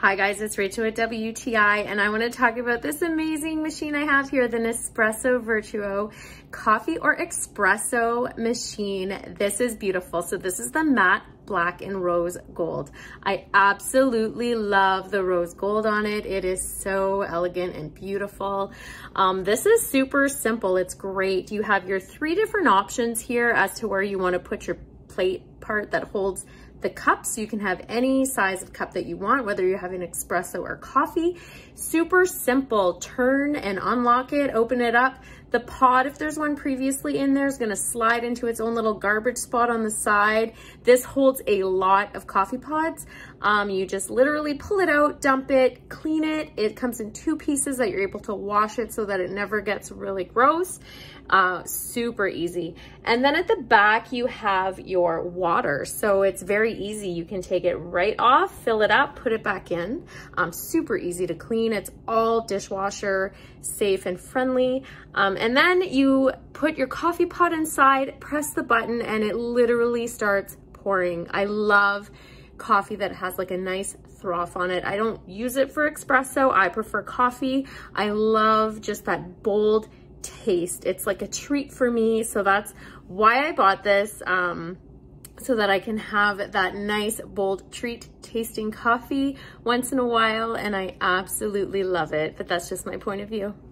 Hi guys, it's Rachel at WTI, and I want to talk about this amazing machine I have here, the Nespresso Vertuo coffee or espresso machine. This is beautiful. So this is the matte black and rose gold. I absolutely love the rose gold on it. It is so elegant and beautiful. This is super simple. It's great. You have your three different options here as to where you want to put your plate part that holds the cup, so you can have any size of cup that you want, whether you're having espresso or coffee. Super simple. Turn and unlock it, open it up. The pod, if there's one previously in there, is going to slide into its own little garbage spot on the side. This holds a lot of coffee pods. You just literally pull it out, dump it, clean it. It comes in two pieces that you're able to wash it so that it never gets really gross. Super easy. And then at the back, you have your water. So it's very easy. You can take it right off, fill it up, put it back in. Super easy to clean. It's all dishwasher safe and friendly. And then you put your coffee pot inside, press the button, and it literally starts pouring. I love coffee that has like a nice froth on it. I don't use it for espresso. I prefer coffee. I love just that bold taste. It's like a treat for me. So that's why I bought this. So that I can have that nice, bold treat tasting coffee once in a while, and I absolutely love it, but that's just my point of view.